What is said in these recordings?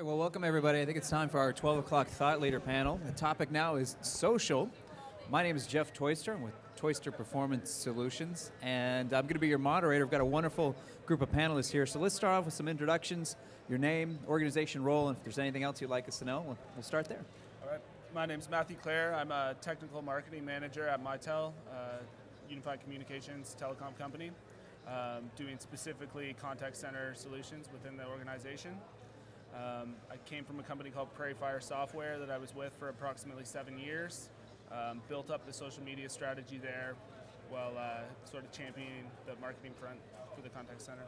All right, well, welcome everybody. I think it's time for our 12 o'clock Thought Leader panel. The topic now is social. My name is Jeff Toyster. I'm with Toyster Performance Solutions, and I'm going to be your moderator. I've got a wonderful group of panelists here. So let's start off with some introductions, your name, organization, role, and if there's anything else you'd like us to know, we'll start there. All right, my name's Matthew Clare. I'm a technical marketing manager at Mitel, Unified Communications telecom company, doing specifically contact center solutions within the organization. I came from a company called Prairie Fire Software that I was with for approximately 7 years. Built up the social media strategy there while sort of championing the marketing front for the contact center.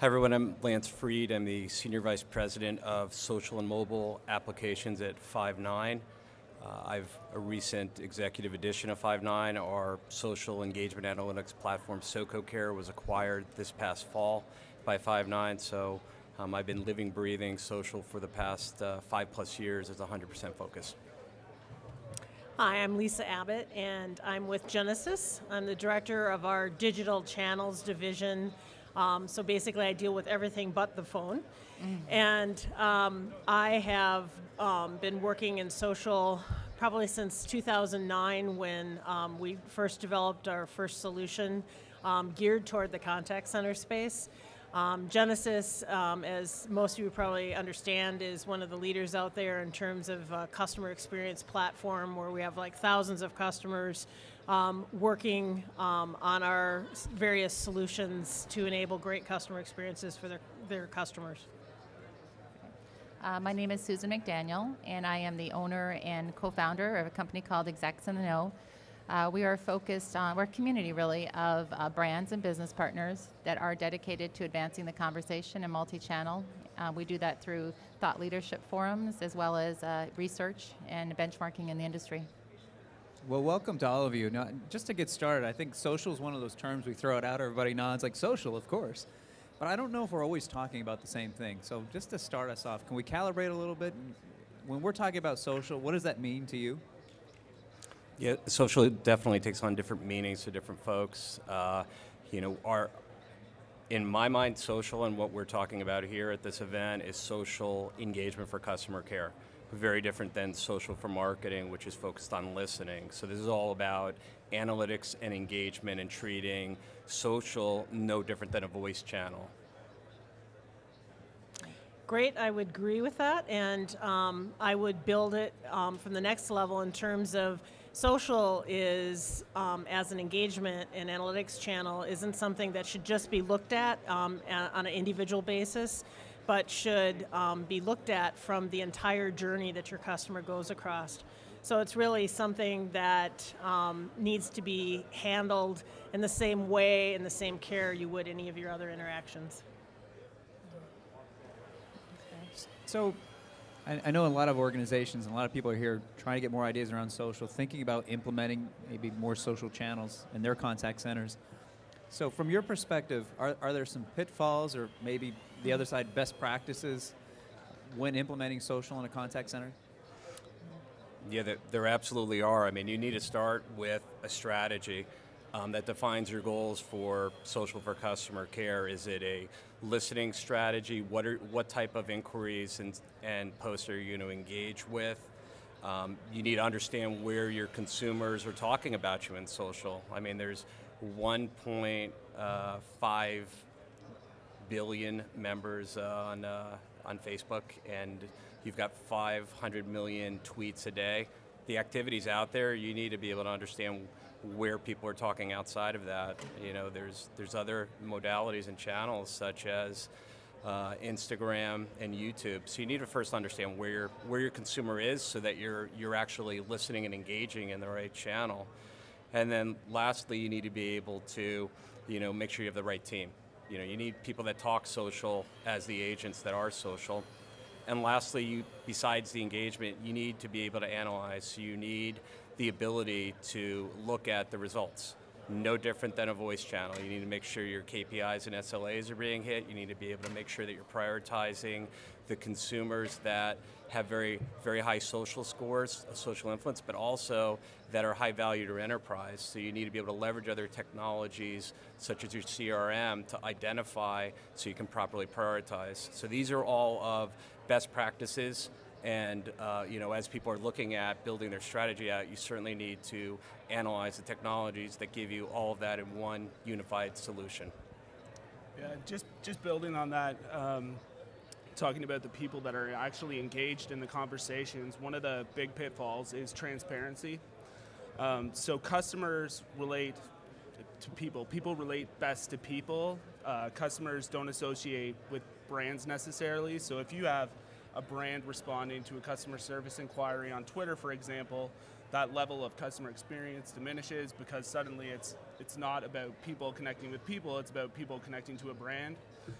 Hi everyone, I'm Lance Fried. I'm the Senior Vice President of Social and Mobile Applications at Five9. I've a recent executive edition of Five9. Our social engagement analytics platform SoCoCare was acquired this past fall by Five9, so I've been living, breathing social for the past 5+ years as 100% focus. Hi, I'm Lisa Abbott, and I'm with Genesis. I'm the director of our digital channels division. So basically, I deal with everything but the phone. And I have been working in social probably since 2009 when we first developed our first solution geared toward the contact center space. Genesis, as most of you probably understand, is one of the leaders out there in terms of customer experience platform, where we have like thousands of customers working on our various solutions to enable great customer experiences for their customers. My name is Susan McDaniel, and I am the owner and co-founder of a company called Execs in the Know. We are focused on, we're a community really of brands and business partners that are dedicated to advancing the conversation and multi-channel. We do that through thought leadership forums as well as research and benchmarking in the industry. Well, welcome to all of you. Now, just to get started, I think social is one of those terms we throw it out, everybody nods like social, of course. But I don't know if we're always talking about the same thing. So just to start us off, can we calibrate a little bit? When we're talking about social, what does that mean to you? Yeah, social definitely takes on different meanings to different folks. You know, in my mind, social and what we're talking about here at this event is social engagement for customer care. Very different than social for marketing, which is focused on listening. So this is all about analytics and engagement and treating social no different than a voice channel. Great, I would agree with that, and I would build it from the next level in terms of social is, as an engagement and analytics channel, isn't something that should just be looked at on an individual basis, but should be looked at from the entire journey that your customer goes across. So it's really something that needs to be handled in the same way, in the same care you would any of your other interactions. So, I know a lot of organizations and a lot of people are here trying to get more ideas around social, thinking about implementing maybe more social channels in their contact centers. So from your perspective, are there some pitfalls or maybe the other side best practices when implementing social in a contact center? Yeah, there absolutely are. I mean, you need to start with a strategy that defines your goals for social for customer care. Is it a listening strategy? What type of inquiries and posts are you going to engage with? You need to understand where your consumers are talking about you in social. I mean, there's 1.5 billion members on Facebook, and you've got 500 million tweets a day. The activity's out there. You need to be able to understand where people are talking outside of that. You know, there's other modalities and channels such as Instagram and YouTube. So you need to first understand where your consumer is so that you're actually listening and engaging in the right channel. And then lastly, you need to be able to, you know, make sure you have the right team. You know, you need people that talk social as the agents that are social. And lastly, besides the engagement, you need to be able to analyze. So you need the ability to look at the results. no different than a voice channel. You need to make sure your KPIs and SLAs are being hit. You need to be able to make sure that you're prioritizing the consumers that have very, very high social scores, social influence, but also that are high value to enterprise. So you need to be able to leverage other technologies such as your CRM to identify so you can properly prioritize. So these are all of best practices. And you know, as people are looking at building their strategy out, you certainly need to analyze the technologies that give you all of that in one unified solution. Yeah, just building on that, talking about the people that are actually engaged in the conversations, one of the big pitfalls is transparency. So customers relate to people. People relate best to people. Customers don't associate with brands necessarily, so if you have a brand responding to a customer service inquiry on Twitter, for example, that level of customer experience diminishes because suddenly it's not about people connecting with people, it's about people connecting to a brand.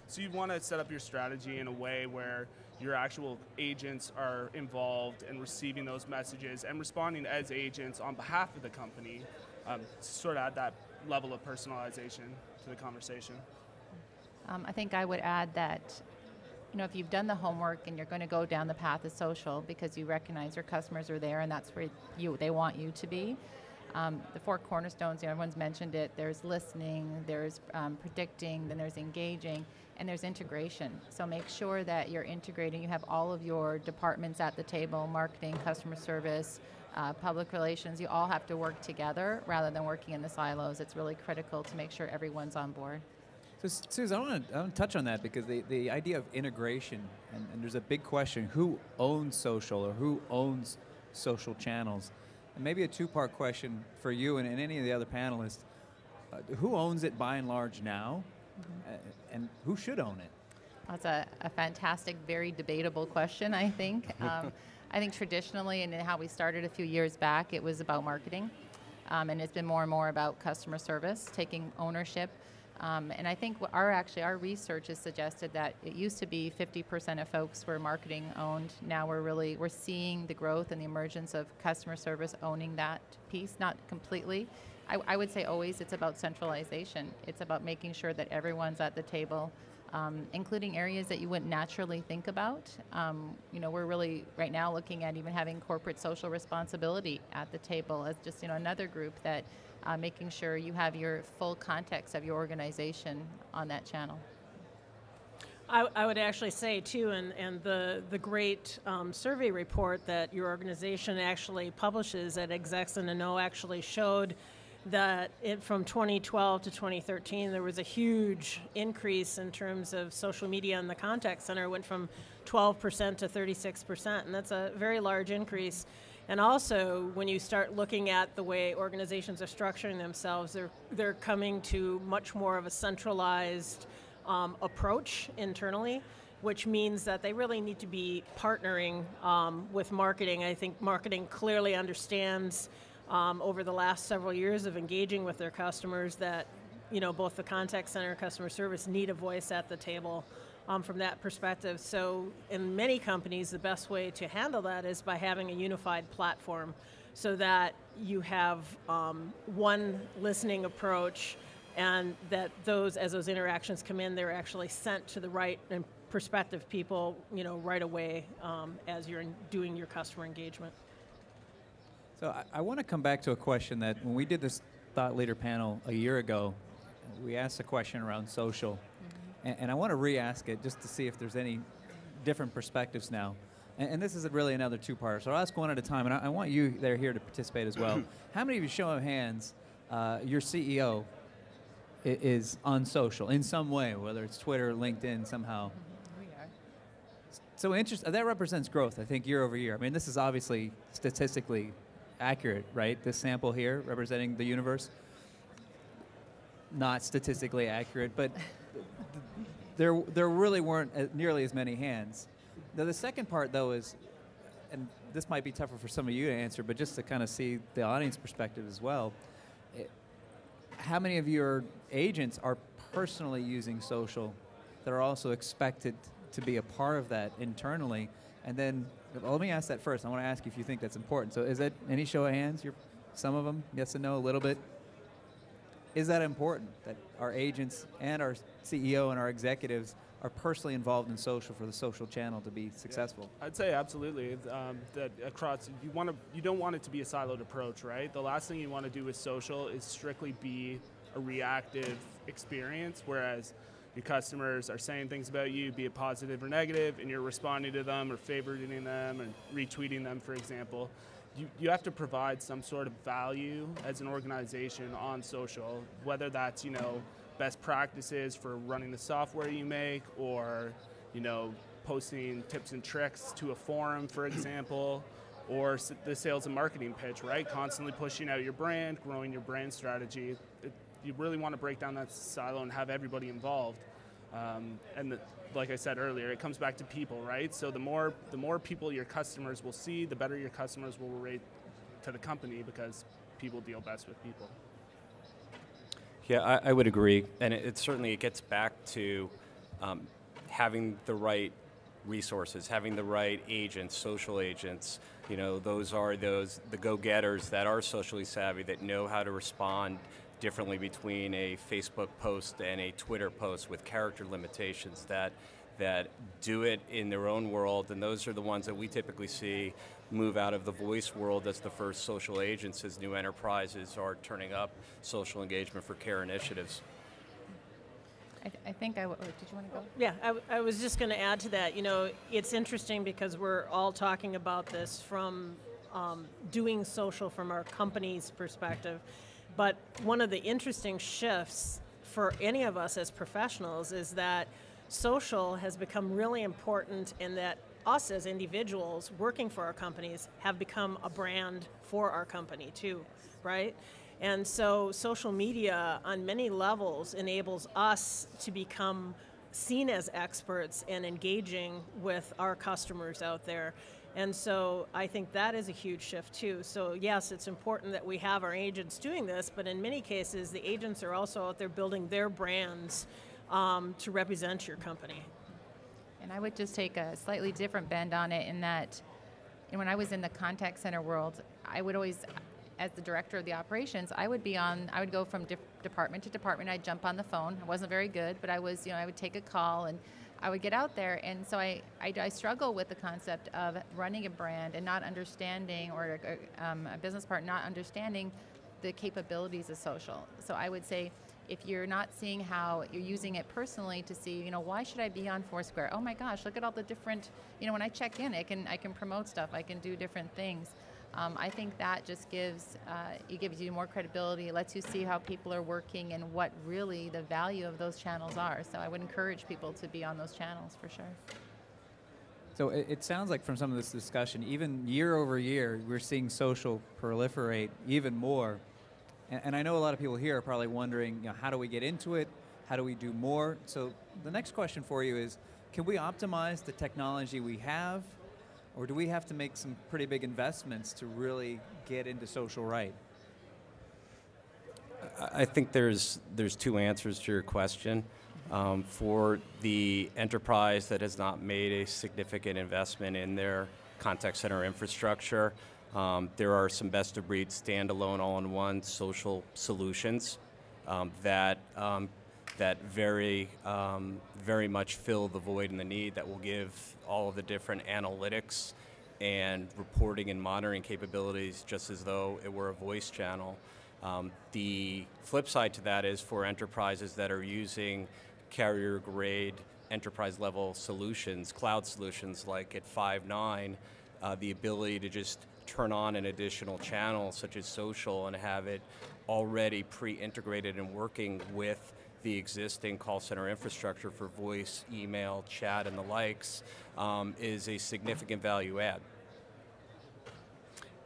So you want to set up your strategy in a way where your actual agents are involved and receiving those messages and responding as agents on behalf of the company, to sort of add that level of personalization to the conversation. I think I would add that, you know, if you've done the homework and you're going to go down the path of social because you recognize your customers are there and that's where they want you to be. The four cornerstones, you know, everyone's mentioned it. There's listening, there's predicting, then there's engaging, and there's integration. So make sure that you're integrating. You have all of your departments at the table: marketing, customer service, public relations. You all have to work together rather than working in the silos. It's really critical to make sure everyone's on board. So Susan, I want to touch on that because the idea of integration, and there's a big question, who owns social or who owns social channels? And maybe a two-part question for you and any of the other panelists. Who owns it by and large now, and who should own it? That's a fantastic, very debatable question, I think. I think traditionally, and how we started a few years back, it was about marketing, and it's been more and more about customer service, taking ownership. And I think our research has suggested that it used to be 50% of folks were marketing owned. Now we're seeing the growth and the emergence of customer service owning that piece, not completely. I would say always it's about centralization. It's about making sure that everyone's at the table, including areas that you wouldn't naturally think about. You know, we're really right now looking at even having corporate social responsibility at the table as just, you know, another group that making sure you have your full context of your organization on that channel. I would actually say too, and the great survey report that your organization actually publishes at Execs in the Know actually showed that from 2012 to 2013 there was a huge increase in terms of social media in the contact center. It went from 12% to 36%, and that's a very large increase. And also, when you start looking at the way organizations are structuring themselves, they're coming to much more of a centralized approach internally, which means that they really need to be partnering with marketing. I think marketing clearly understands over the last several years of engaging with their customers that, you know, both the contact center and customer service need a voice at the table. From that perspective. So in many companies, the best way to handle that is by having a unified platform so that you have one listening approach, and that as those interactions come in, they're actually sent to the right and prospective people, you know, right away as you're doing your customer engagement. So I want to come back to a question that when we did this thought leader panel a year ago, we asked a question around social. And I want to re-ask it just to see if there's any different perspectives now. And this is really another two-parter, so I'll ask one at a time, and I want you that are here to participate as well. How many of you, show of hands, your CEO is on social in some way, whether it's Twitter, LinkedIn, somehow? We are. So that represents growth, I think, year over year. I mean, this is obviously statistically accurate, right? This sample here representing the universe. Not statistically accurate, but there really weren't nearly as many hands. Now the second part though is, and this might be tougher for some of you to answer, but just to kind of see the audience perspective as well, how many of your agents are personally using social that are also expected to be a part of that internally? And then, well, let me ask that first. I want to ask you if you think that's important. So is that any show of hands? Some of them, yes and no, a little bit? is that important, that our agents and our CEO and our executives are personally involved in social for the social channel to be successful? Yeah, I'd say absolutely. That across, you don't want it to be a siloed approach, right? The last thing you want to do with social is strictly be a reactive experience, whereas your customers are saying things about you, be it positive or negative, and you're responding to them or favoriting them and retweeting them, for example. You have to provide some sort of value as an organization on social, whether that's, you know, best practices for running the software you make, or, you know, posting tips and tricks to a forum, for example, or the sales and marketing pitch, right? Constantly pushing out your brand, growing your brand strategy. You really want to break down that silo and have everybody involved. Like I said earlier, it comes back to people, right? So the more people your customers will see, the better your customers will rate to the company, because people deal best with people. Yeah, I would agree, and it certainly gets back to having the right resources, having the right agents, social agents. You know, the go-getters that are socially savvy, that know how to respond differently between a Facebook post and a Twitter post with character limitations, that do it in their own world, and those are the ones that we typically see move out of the voice world as the first social agents as new enterprises are turning up social engagement for care initiatives. I think I would, did you want to go? Yeah, I was just going to add to that. You know, it's interesting because we're all talking about this from doing social from our company's perspective. But one of the interesting shifts for any of us as professionals is that social has become really important, in that us as individuals working for our companies have become a brand for our company too, right? And so social media on many levels enables us to become seen as experts and engaging with our customers out there. And so I think that is a huge shift too. So yes, it's important that we have our agents doing this, but in many cases, the agents are also out there building their brands to represent your company. And I would just take a slightly different bend on it, in that, and when I was in the contact center world, I would always, as the director of the operations, I would go from department to department. I'd jump on the phone. I wasn't very good, but I was, you know, I would take a call and I would get out there, and so I struggle with the concept of running a brand and not understanding, or a business partner not understanding the capabilities of social. So I would say, if you're not seeing how you're using it personally to see, you know, why should I be on Foursquare? Oh my gosh, look at all the different, you know, when I check in, I can promote stuff, I can do different things. I think that just gives, it gives you more credibility, it lets you see how people are working and what really the value of those channels are. So I would encourage people to be on those channels for sure. So it sounds like from some of this discussion, even year over year, we're seeing social proliferate even more. And I know a lot of people here are probably wondering, you know, how do we get into it? How do we do more? So the next question for you is, can we optimize the technology we have? Or do we have to make some pretty big investments to really get into social right? I think there's two answers to your question. For the enterprise that has not made a significant investment in their contact center infrastructure, there are some best-of-breed standalone all-in-one social solutions that very much fill the void and the need, that will give all of the different analytics and reporting and monitoring capabilities just as though it were a voice channel. The flip side to that is for enterprises that are using carrier-grade enterprise-level solutions, cloud solutions like at Five9, the ability to just turn on an additional channel such as social and have it already pre-integrated and working with the existing call center infrastructure for voice, email, chat, and the likes, is a significant value add.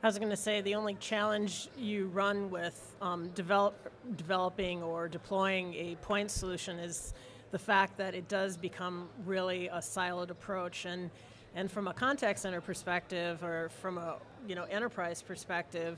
I was going to say, the only challenge you run with developing or deploying a point solution is the fact that it does become really a siloed approach. And from a contact center perspective, or from a, you know, enterprise perspective,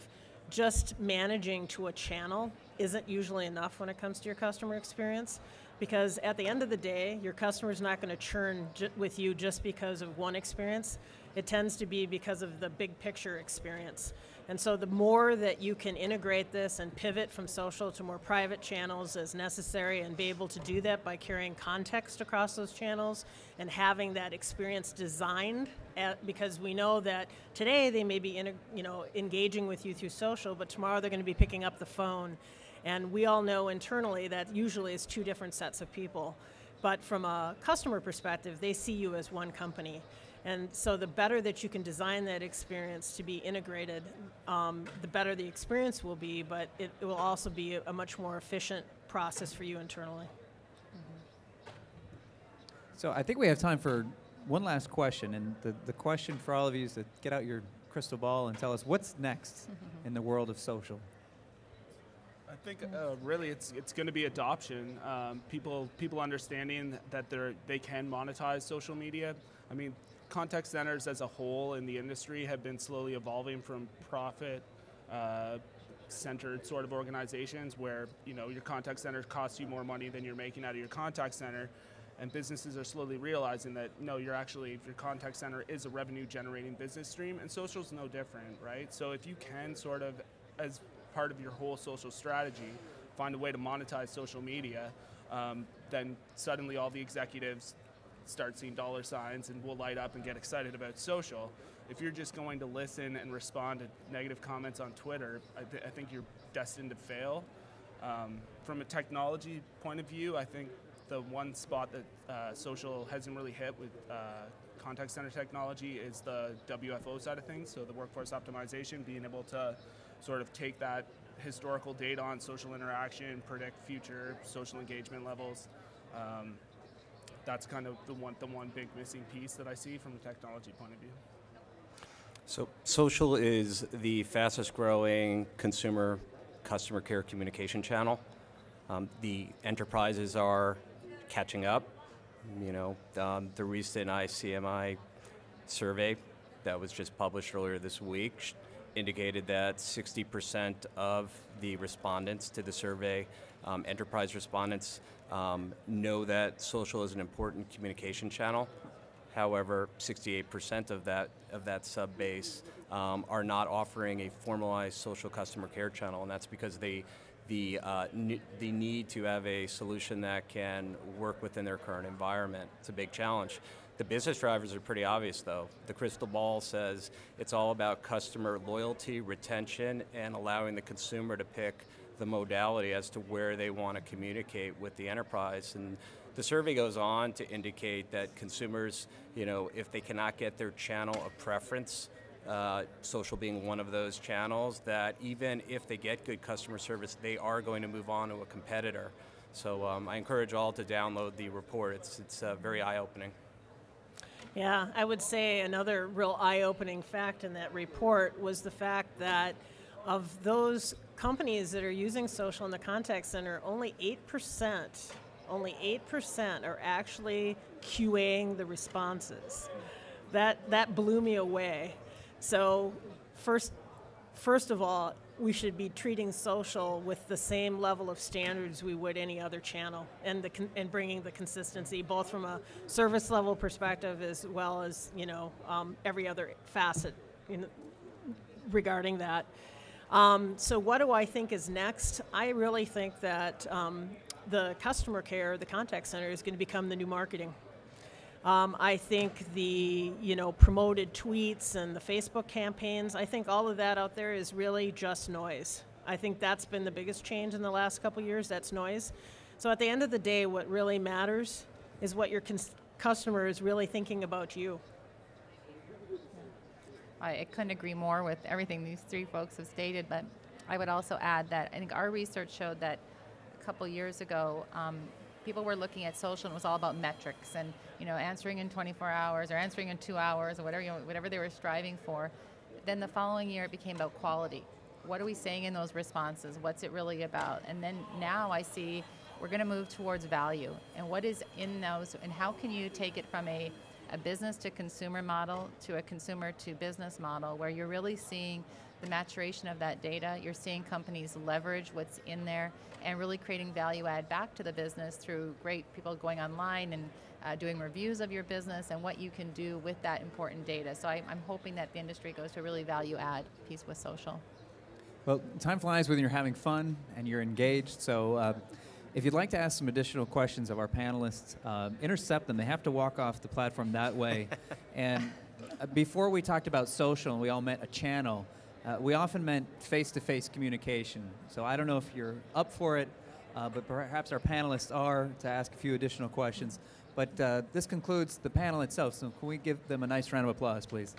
just managing to a channel isn't usually enough when it comes to your customer experience. Because at the end of the day, your customer's not going to churn with you just because of one experience. It tends to be because of the big picture experience. And so the more that you can integrate this and pivot from social to more private channels as necessary and be able to do that by carrying context across those channels and having that experience designed at, because we know that today they may be engaging with you through social, but tomorrow they're going to be picking up the phone. And we all know internally that usually it's two different sets of people. But from a customer perspective, they see you as one company. And so the better that you can design that experience to be integrated, the better the experience will be, but it will also be a much more efficient process for you internally. Mm-hmm. So I think we have time for one last question, and the question for all of you is to get out your crystal ball and tell us what's next in the world of social. I think really it's going to be adoption. People understanding that they can monetize social media. I mean, contact centers as a whole in the industry have been slowly evolving from profit-centered sort of organizations where your contact center costs you more money than you're making out of your contact center, and businesses are slowly realizing that no, your contact center is a revenue-generating business stream, and social's no different, right? So if you can sort of, as part of your whole social strategy, find a way to monetize social media, then suddenly all the executives start seeing dollar signs and will light up and get excited about social. If you're just going to listen and respond to negative comments on Twitter, I think you're destined to fail. From a technology point of view, I think the one spot that social hasn't really hit with contact center technology is the WFO side of things, so the workforce optimization, being able to sort of take that historical data on social interaction, predict future social engagement levels. That's kind of the one big missing piece that I see from a technology point of view. So social is the fastest growing consumer customer care communication channel. The enterprises are catching up. The recent ICMI survey that was just published earlier this week indicated that 60% of the respondents to the survey, enterprise respondents, know that social is an important communication channel. However, 68% of that sub base are not offering a formalized social customer care channel, and that's because the need to have a solution that can work within their current environment. It's a big challenge. The business drivers are pretty obvious though. The crystal ball says it's all about customer loyalty, retention, and allowing the consumer to pick the modality as to where they want to communicate with the enterprise. And the survey goes on to indicate that consumers, if they cannot get their channel of preference, social being one of those channels, that even if they get good customer service, they are going to move on to a competitor. So I encourage all to download the report. It's very eye-opening. Yeah, I would say another real eye-opening fact in that report was the fact that of those companies that are using social in the contact center, only 8% are actually QAing the responses. That blew me away. So first of all, we should be treating social with the same level of standards we would any other channel, and bringing the consistency both from a service level perspective as well as every other facet regarding that. So what do I think is next? I really think that the customer care, the contact center, is going to become the new marketing. I think the promoted tweets and the Facebook campaigns, I think all of that out there is really just noise. I think that's been the biggest change in the last couple years, that's noise. So at the end of the day, what really matters is what your customer is really thinking about you. I couldn't agree more with everything these three folks have stated, but I would also add that I think our research showed that a couple years ago, people were looking at social and it was all about metrics and answering in 24 hours or answering in 2 hours or whatever whatever they were striving for. Then the following year it became about quality. What are we saying in those responses? What's it really about? And then now I see we're going to move towards value and what is in those and how can you take it from a a business-to-consumer model to a consumer-to-business model where you're really seeing the maturation of that data. You're seeing companies leverage what's in there and really creating value add back to the business through great people going online and doing reviews of your business and what you can do with that important data. So I'm hoping that the industry goes to a really value add piece with social. Well, time flies when you're having fun and you're engaged, so if you'd like to ask some additional questions of our panelists, intercept them. They have to walk off the platform that way. And before we talked about social and we all meant a channel, we often meant face-to-face communication. So I don't know if you're up for it, but perhaps our panelists are, to ask a few additional questions. But this concludes the panel itself, so can we give them a nice round of applause, please?